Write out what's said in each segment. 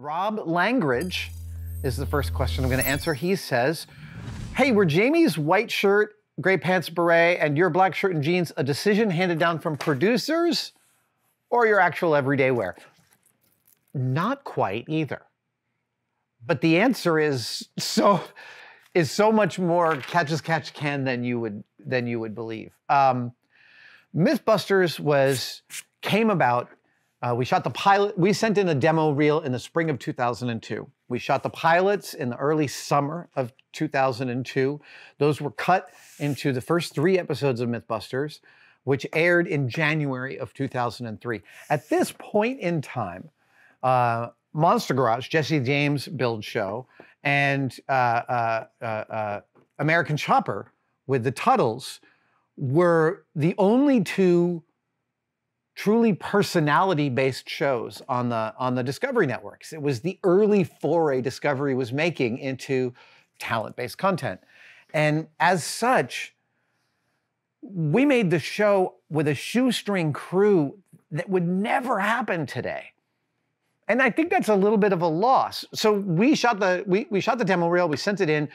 Rob Langridge is the first question I'm going to answer. He says, hey, were Jamie's white shirt, gray pants, beret, and your black shirt and jeans a decision handed down from producers or your actual everyday wear? Not quite either. But the answer is so much more catch as catch can than you would believe. Mythbusters came about. We shot the pilot. We sent in a demo reel in the spring of 2002. We shot the pilots in the early summer of 2002. Those were cut into the first 3 episodes of Mythbusters, which aired in January of 2003. At this point in time, Monster Garage, Jesse James' build show, and American Chopper with the Tuttles were the only 2 truly personality-based shows on the Discovery networks. It was the early foray Discovery was making into talent-based content. And as such, we made the show with a shoestring crew that would never happen today. And I think that's a little bit of a loss. So we shot the demo reel, we sent it in.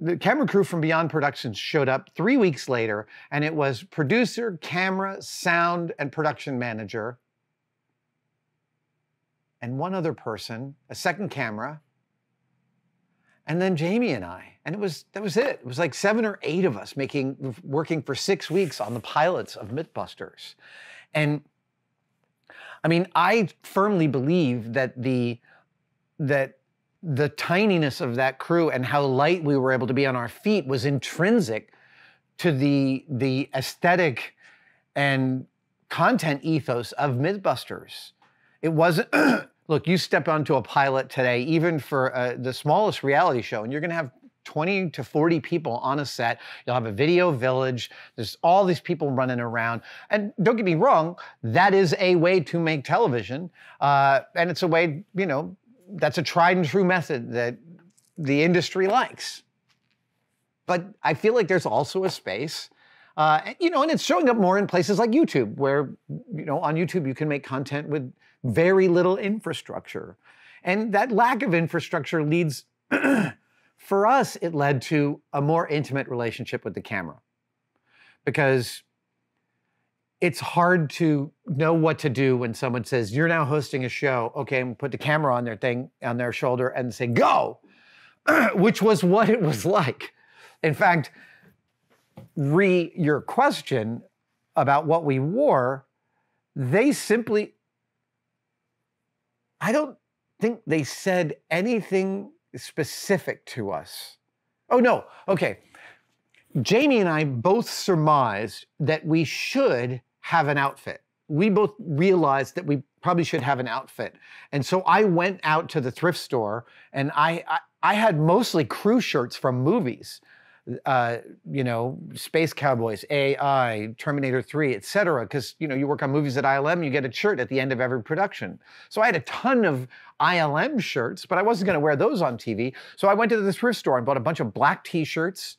The camera crew from Beyond Productions showed up 3 weeks later, and it was producer, camera, sound, and production manager, and one other person, a second camera, and then Jamie and I. And that was it. It was like 7 or 8 of us working for 6 weeks on the pilots of Mythbusters. And I mean, I firmly believe that the tininess of that crew and how light we were able to be on our feet was intrinsic to the aesthetic and content ethos of Mythbusters. It wasn't, look, you step onto a pilot today, even for the smallest reality show, and you're gonna have 20 to 40 people on a set. You'll have a video village. There's all these people running around. And don't get me wrong, that is a way to make television. And it's a way, you know, that's a tried and true method that the industry likes. But I feel like there's also a space, you know, and it's showing up more in places like YouTube, where, you know, on YouTube you can make content with very little infrastructure. And that lack of infrastructure leads, for us, it led to a more intimate relationship with the camera, because it's hard to know what to do when someone says, you're now hosting a show, okay, and put the camera on their shoulder and say, go, which was what it was like. In fact, your question about what we wore, they simply, I don't think they said anything specific to us. Oh no, okay. Jamie and I both surmised that we should have an outfit. We both realized that we probably should have an outfit. And so I went out to the thrift store, and I had mostly crew shirts from movies. You know, Space Cowboys, AI, Terminator 3, etc. Because, you know, you work on movies at ILM, you get a shirt at the end of every production. So I had a ton of ILM shirts, but I wasn't gonna wear those on TV. So I went to the thrift store and bought a bunch of black t-shirts,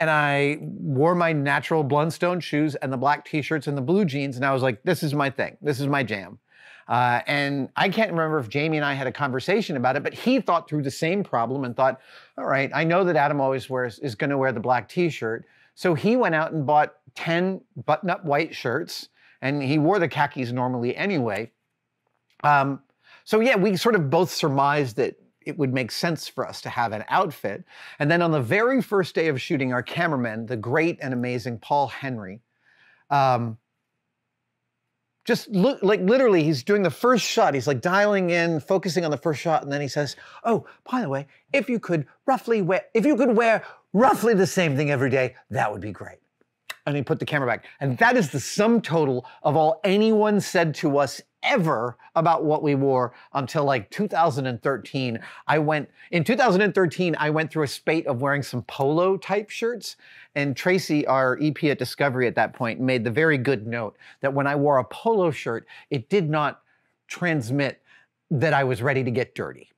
and I wore my natural Blundstone shoes and the black t-shirts and the blue jeans, and I was like, this is my thing, this is my jam. And I can't remember if Jamie and I had a conversation about it, but he thought through the same problem and thought, all right, I know that Adam always is gonna wear the black t-shirt. So he went out and bought 10 button-up white shirts, and he wore the khakis normally anyway. So yeah, we sort of both surmised that it would make sense for us to have an outfit. And then on the very first day of shooting, our cameraman, the great and amazing Paul Henry, just look, like literally he's doing the first shot. He's like dialing in, focusing on the first shot. And then he says, oh, by the way, if you could wear roughly the same thing every day, that would be great. And he put the camera back. And that is the sum total of all anyone said to us ever about what we wore until like 2013. In 2013, I went through a spate of wearing some polo type shirts. And Tracy, our EP at Discovery at that point, made the very good note that when I wore a polo shirt, it did not transmit that I was ready to get dirty.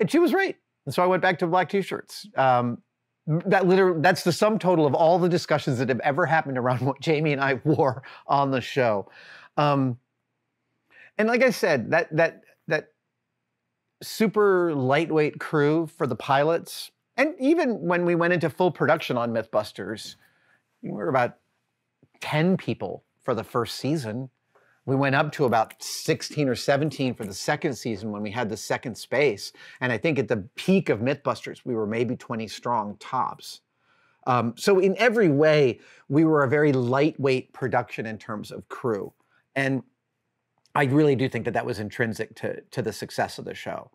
And she was right. And so I went back to black t-shirts. That's the sum total of all the discussions that have ever happened around what Jamie and I wore on the show. And like I said, that super lightweight crew for the pilots. And even when we went into full production on Mythbusters, we were about 10 people for the first season. We went up to about 16 or 17 for the second season when we had the second space. And I think at the peak of Mythbusters, we were maybe 20 strong tops. So in every way, we were a very lightweight production in terms of crew. And I really do think that that was intrinsic to the success of the show.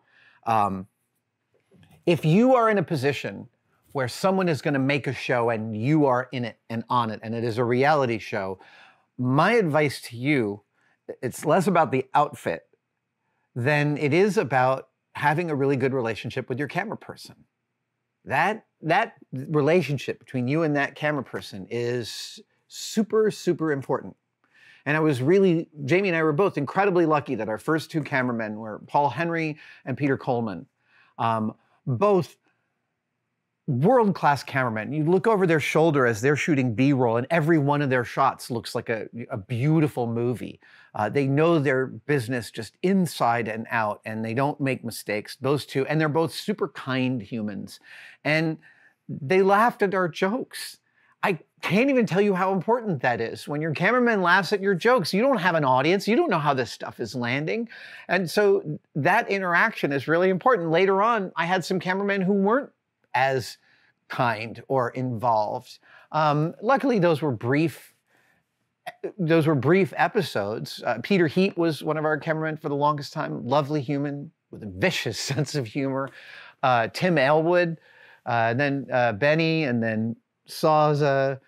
If you are in a position where someone is going to make a show and you are in it and on it, and it is a reality show, my advice to you, it's less about the outfit than it is about having a really good relationship with your camera person. That relationship between you and that camera person is super, super important. And I was really, Jamie and I were both incredibly lucky that our first two cameramen were Paul Henry and Peter Coleman. Both world-class cameramen. You look over their shoulder as they're shooting B-roll, and every one of their shots looks like a beautiful movie. They know their business just inside and out, and they don't make mistakes, those two. And they're both super kind humans. And they laughed at our jokes. I can't even tell you how important that is. When your cameraman laughs at your jokes, you don't have an audience. You don't know how this stuff is landing. And so that interaction is really important. Later on, I had some cameramen who weren't as kind or involved. Luckily, those were brief episodes. Peter Heat was one of our cameramen for the longest time, lovely human with a vicious sense of humor. Tim Aylwood, and then Benny, and then Saza.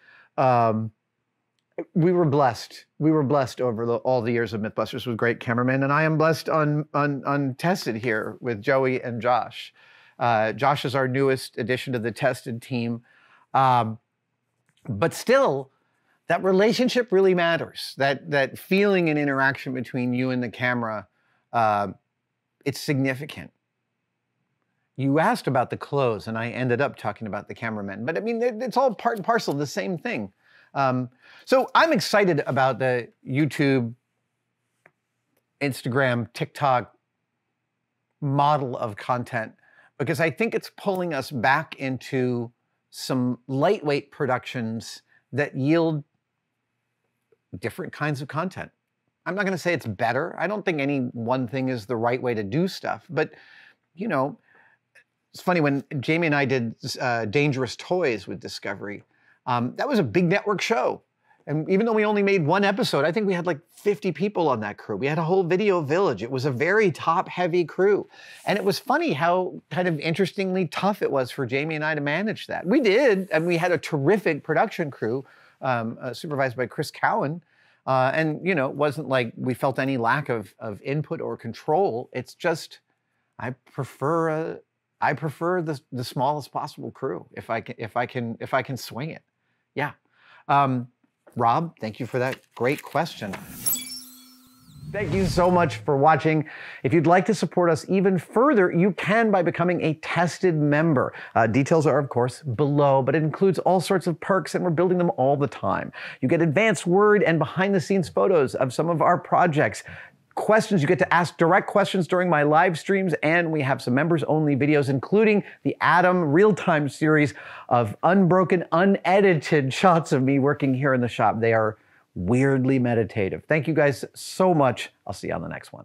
We were blessed. We were blessed over all the years of Mythbusters with great cameramen, and I am blessed on Tested here with Joey and Josh. Josh is our newest addition to the Tested team. But still, that relationship really matters. That feeling and interaction between you and the camera, it's significant. You asked about the clothes, and I ended up talking about the cameramen. But I mean, it's all part and parcel of the same thing. So I'm excited about the YouTube, Instagram, TikTok model of content, because I think it's pulling us back into some lightweight productions that yield different kinds of content. I'm not gonna say it's better. I don't think any one thing is the right way to do stuff, but you know, it's funny when Jamie and I did Dangerous Toys with Discovery, that was a big network show. And even though we only made one episode, I think we had like 50 people on that crew. We had a whole video village. It was a very top-heavy crew. And it was funny how kind of interestingly tough it was for Jamie and I to manage that. We did, and we had a terrific production crew supervised by Chris Cowan. And, you know, it wasn't like we felt any lack of input or control. It's just, I prefer the smallest possible crew if I can swing it. Yeah. Rob, thank you for that great question. Thank you so much for watching. If you'd like to support us even further, you can by becoming a Tested member. Details are, of course, below, but it includes all sorts of perks, and we're building them all the time. You get advanced word and behind-the-scenes photos of some of our projects. Questions, you get to ask direct questions during my live streams, and we have some members-only videos, including the Adam real-time series of unbroken, unedited shots of me working here in the shop. They are weirdly meditative. Thank you guys so much. I'll see you on the next one.